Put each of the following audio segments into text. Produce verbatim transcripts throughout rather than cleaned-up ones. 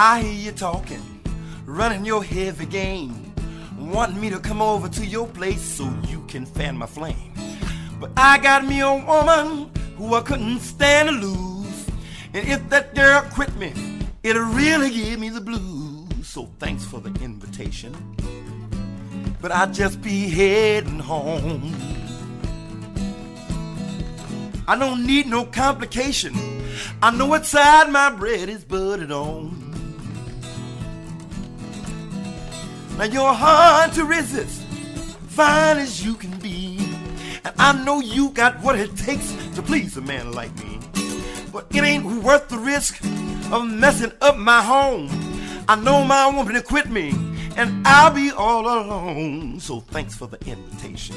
I hear you talking, running your heavy game, wanting me to come over to your place so you can fan my flame. But I got me a woman who I couldn't stand to lose, and if that girl quit me, it'll really give me the blues. So thanks for the invitation, but I'll just be heading home. I don't need no complication, I know what side my bread is buttered on. Now you're hard to resist, fine as you can be, and I know you got what it takes to please a man like me. But it ain't worth the risk of messing up my home. I know my woman to quit me, and I'll be all alone. So thanks for the invitation,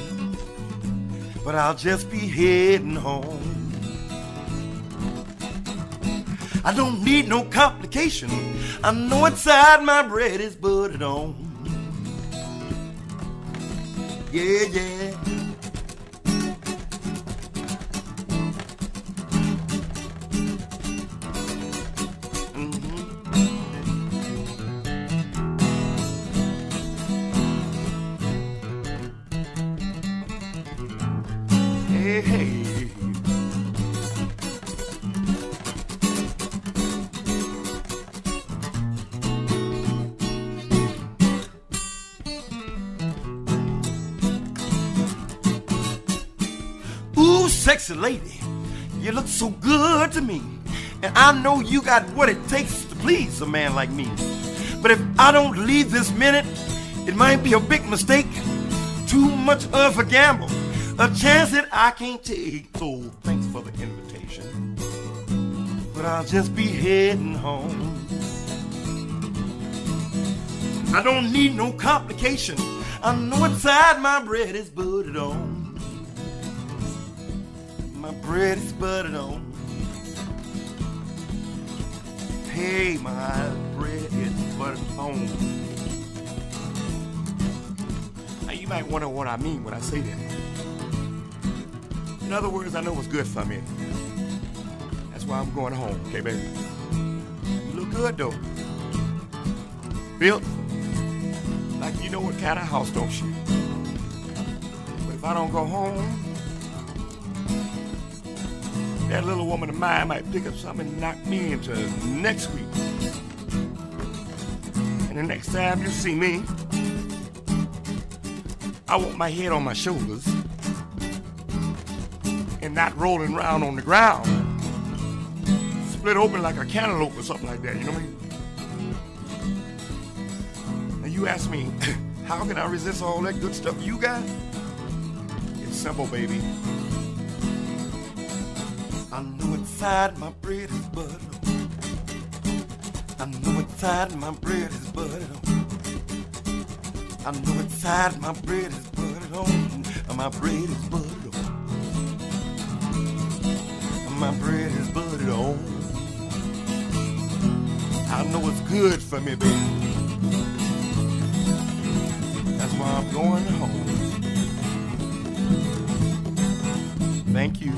but I'll just be heading home. I don't need no complication, I know what side my bread is buttered on. Yeah, yeah. Mm-hmm. Hey, hey. Sexy lady, you look so good to me, and I know you got what it takes to please a man like me. But if I don't leave this minute, it might be a big mistake, too much of a gamble, a chance that I can't take. So thanks for the invitation, but I'll just be heading home. I don't need no complication, I know what side my bread is buttered on. My bread is buttered on. Hey, my bread is buttered on. Now you might wonder what I mean when I say that. In other words, I know what's good for me. That's why I'm going home, okay, baby? You look good, though. Built like you know what kind of house, don't you? But if I don't go home, that little woman of mine might pick up something and knock me into next week. And the next time you see me, I want my head on my shoulders and not rolling around on the ground, split open like a cantaloupe or something like that, you know what I mean? Now you ask me, how can I resist all that good stuff you got? It's simple, baby. I know what side my bread is buttered on. I know what side my bread is buttered on. I know what side my bread is buttered on. My bread is buttered on. My bread is buttered on. I know it's good for me, baby. That's why I'm going home. Thank you.